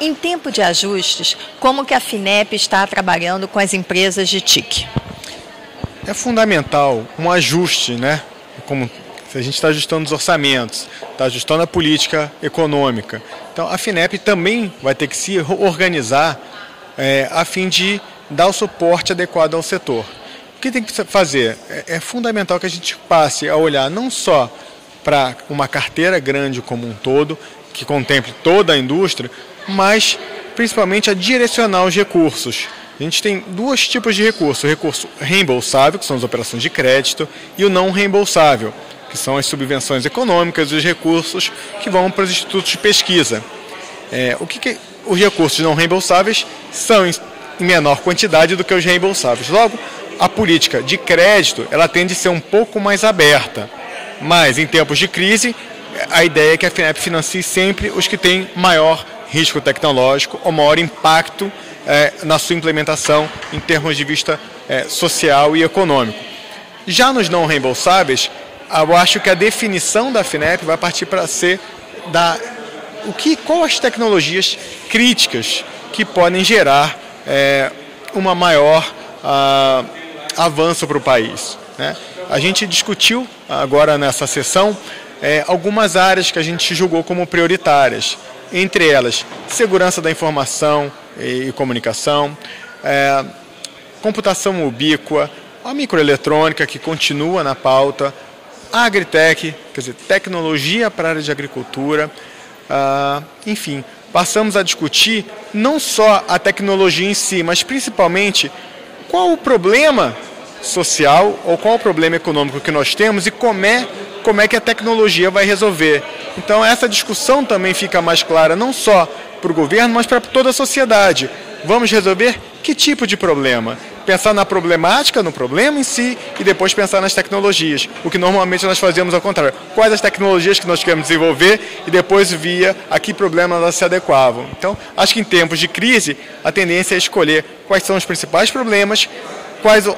Em tempo de ajustes, como que a FINEP está trabalhando com as empresas de TIC? É fundamental um ajuste, né? Como a gente está ajustando os orçamentos, está ajustando a política econômica. Então, a FINEP também vai ter que se organizar a fim de dar o suporte adequado ao setor. O que tem que fazer? É fundamental que a gente passe a olhar não só para uma carteira grande como um todo, que contemple toda a indústria, mas principalmente a direcionar os recursos. A gente tem dois tipos de recurso: o recurso reembolsável, que são as operações de crédito, e o não reembolsável, que são as subvenções econômicas, os recursos que vão para os institutos de pesquisa. Os recursos não reembolsáveis são em menor quantidade do que os reembolsáveis. Logo, a política de crédito ela tende a ser um pouco mais aberta, mas em tempos de crise, a ideia é que a FINEP financie sempre os que têm maior risco tecnológico ou maior impacto na sua implementação em termos de vista social e econômico. Já nos não reembolsáveis, eu acho que a definição da FINEP vai partir para ser quais tecnologias críticas que podem gerar uma maior avanço para o país, né? A gente discutiu agora nessa sessão algumas áreas que a gente julgou como prioritárias, entre elas segurança da informação e comunicação, computação ubíqua, a microeletrônica, que continua na pauta, a agritech, quer dizer, tecnologia para a área de agricultura, enfim, passamos a discutir não só a tecnologia em si, mas principalmente qual o problema social ou qual o problema econômico que nós temos e como é que a tecnologia vai resolver. Então essa discussão também fica mais clara não só para o governo, mas para toda a sociedade. Vamos resolver que tipo de problema? Pensar na problemática, no problema em si, e depois pensar nas tecnologias, o que normalmente nós fazemos ao contrário. Quais as tecnologias que nós queremos desenvolver e depois via a que problema elas se adequavam. Então, acho que em tempos de crise, a tendência é escolher quais são os principais problemas,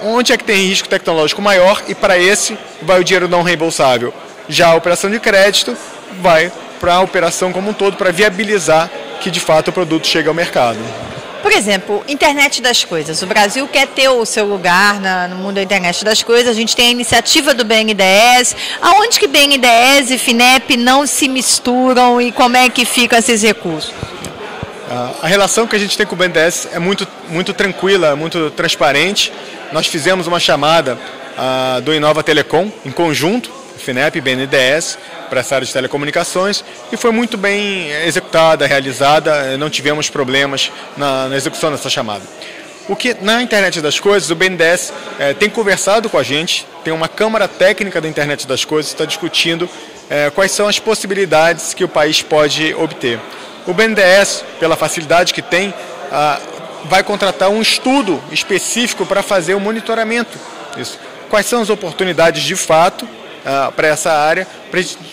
onde é que tem risco tecnológico maior, e para esse vai o dinheiro não reembolsável. Já a operação de crédito vai para a operação como um todo, para viabilizar que de fato o produto chegue ao mercado. Por exemplo, internet das coisas. O Brasil quer ter o seu lugar no mundo da internet das coisas. A gente tem a iniciativa do BNDES. Aonde que BNDES e FINEP não se misturam e como é que ficam esses recursos? A relação que a gente tem com o BNDES é muito, muito tranquila, muito transparente. Nós fizemos uma chamada do Inova Telecom, em conjunto, FINEP e BNDES, para essa área de telecomunicações, e foi muito bem executada, realizada, não tivemos problemas na execução dessa chamada. O que na internet das coisas, o BNDES tem conversado com a gente, tem uma Câmara Técnica da Internet das Coisas, está discutindo quais são as possibilidades que o país pode obter. O BNDES, pela facilidade que tem, vai contratar um estudo específico para fazer o monitoramento disso. Quais são as oportunidades de fato para essa área,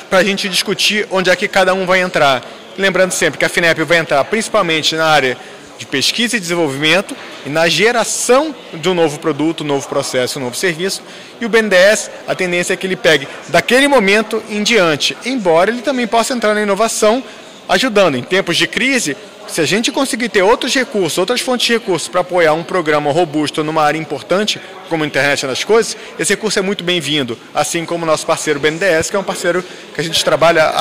para a gente discutir onde é que cada um vai entrar. Lembrando sempre que a FINEP vai entrar principalmente na área de pesquisa e desenvolvimento e na geração de um novo produto, um novo processo, um novo serviço. E o BNDES, a tendência é que ele pegue daquele momento em diante, embora ele também possa entrar na inovação, ajudando em tempos de crise. Se a gente conseguir ter outros recursos, outras fontes de recursos para apoiar um programa robusto numa área importante, como a internet das coisas, esse recurso é muito bem-vindo, assim como o nosso parceiro BNDES, que é um parceiro que a gente trabalha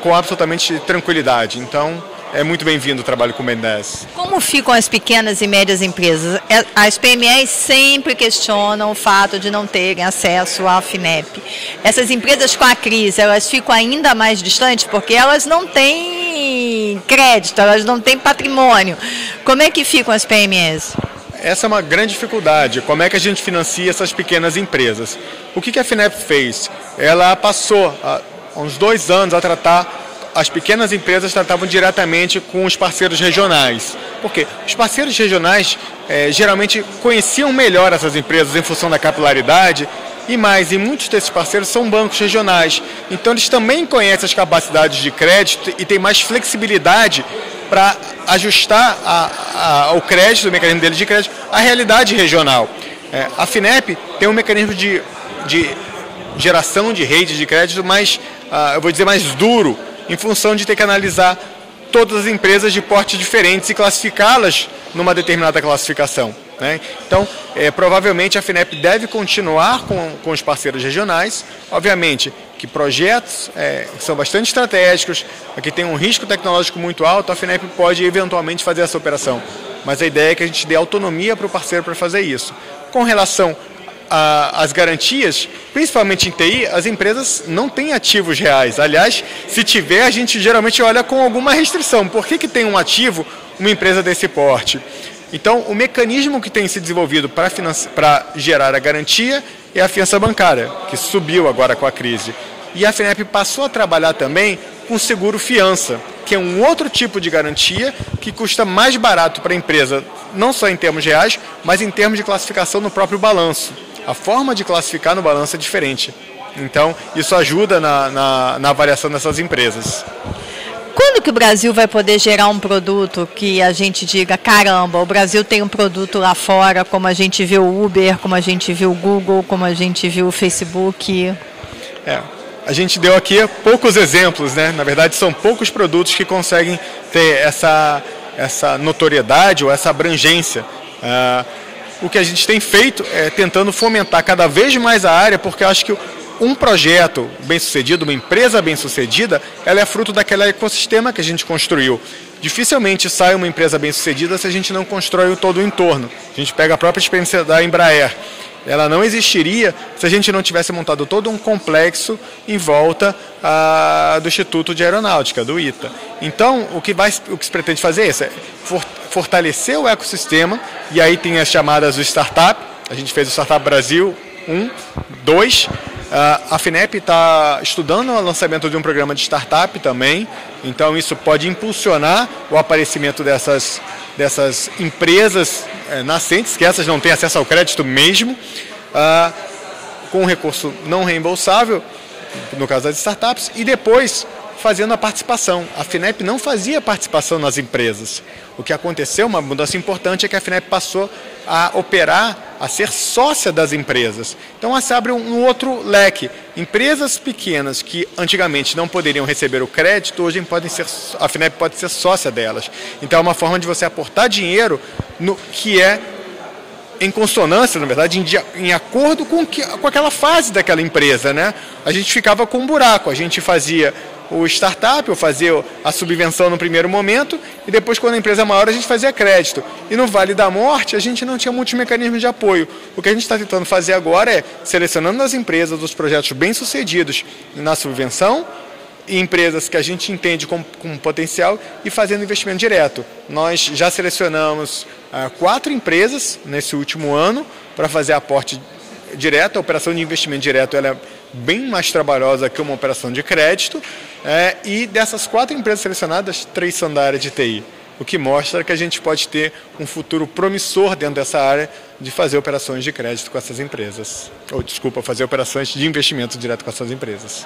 com absolutamente tranquilidade. Então, é muito bem-vindo o trabalho com o BNDES. Como ficam as pequenas e médias empresas? As PMEs sempre questionam o fato de não terem acesso à FINEP. Essas empresas com a crise, elas ficam ainda mais distantes porque elas não têm crédito, elas não têm patrimônio. Como é que ficam as PMEs? Essa é uma grande dificuldade. Como é que a gente financia essas pequenas empresas? O que a FINEP fez? Ela passou há uns 2 anos a tratar... As pequenas empresas tratavam diretamente com os parceiros regionais. Por quê? Os parceiros regionais geralmente conheciam melhor essas empresas em função da capilaridade e mais, e muitos desses parceiros são bancos regionais. Então eles também conhecem as capacidades de crédito e têm mais flexibilidade para ajustar o crédito, o mecanismo dele de crédito, à realidade regional. A FINEP tem um mecanismo de geração de rede de crédito mais, eu vou dizer, mais duro, em função de ter que analisar todas as empresas de porte diferentes e classificá-las numa determinada classificação, né? Então, provavelmente a FINEP deve continuar com os parceiros regionais, obviamente que projetos são bastante estratégicos, aqui tem um risco tecnológico muito alto, a FINEP pode eventualmente fazer essa operação, mas a ideia é que a gente dê autonomia para o parceiro para fazer isso. Com relação as garantias, principalmente em TI, as empresas não têm ativos reais. Aliás, se tiver, a gente geralmente olha com alguma restrição. Por que tem um ativo uma empresa desse porte? Então, o mecanismo que tem se desenvolvido para gerar a garantia é a fiança bancária, que subiu agora com a crise. E a FINEP passou a trabalhar também com seguro-fiança, que é um outro tipo de garantia que custa mais barato para a empresa, não só em termos reais, mas em termos de classificação no próprio balanço. A forma de classificar no balanço é diferente. Então, isso ajuda na avaliação dessas empresas. Quando que o Brasil vai poder gerar um produto que a gente diga, caramba, o Brasil tem um produto lá fora, como a gente viu o Uber, como a gente viu o Google, como a gente viu o Facebook? A gente deu aqui poucos exemplos, né? Na verdade, são poucos produtos que conseguem ter essa notoriedade ou essa abrangência. O que a gente tem feito é tentando fomentar cada vez mais a área, porque eu acho que um projeto bem-sucedido, uma empresa bem-sucedida, ela é fruto daquele ecossistema que a gente construiu. Dificilmente sai uma empresa bem-sucedida se a gente não constrói todo o entorno. A gente pega a própria experiência da Embraer. Ela não existiria se a gente não tivesse montado todo um complexo em volta do Instituto de Aeronáutica, do ITA. Então, o que se pretende fazer é isso, fortalecer o ecossistema, e aí tem as chamadas do startup. A gente fez o Startup Brasil 1, 2. A FINEP está estudando o lançamento de um programa de startup também, então isso pode impulsionar o aparecimento dessas empresas nascentes, que essas não têm acesso ao crédito mesmo, com recurso não reembolsável, no caso das startups, e depois fazendo a participação. A FINEP não fazia participação nas empresas. O que aconteceu, uma mudança importante, é que a FINEP passou a operar, a ser sócia das empresas. Então, se abre um outro leque. Empresas pequenas que antigamente não poderiam receber o crédito, hoje a FINEP pode ser sócia delas. Então, é uma forma de você aportar dinheiro no que é em consonância, na verdade, em acordo com aquela fase daquela empresa, né? A gente ficava com um buraco, a gente fazia o startup, ou fazia a subvenção no primeiro momento, e depois, quando a empresa é maior, a gente fazia crédito. E no Vale da Morte, a gente não tinha muitos mecanismos de apoio. O que a gente está tentando fazer agora é, selecionando as empresas, os projetos bem-sucedidos na subvenção, e empresas que a gente entende com potencial, e fazendo investimento direto. Nós já selecionamos 4 empresas nesse último ano para fazer aporte direto. A operação de investimento direto ela é bem mais trabalhosa que uma operação de crédito, e dessas 4 empresas selecionadas, 3 são da área de TI, o que mostra que a gente pode ter um futuro promissor dentro dessa área de fazer operações de crédito com essas empresas, ou desculpa, fazer operações de investimento direto com essas empresas.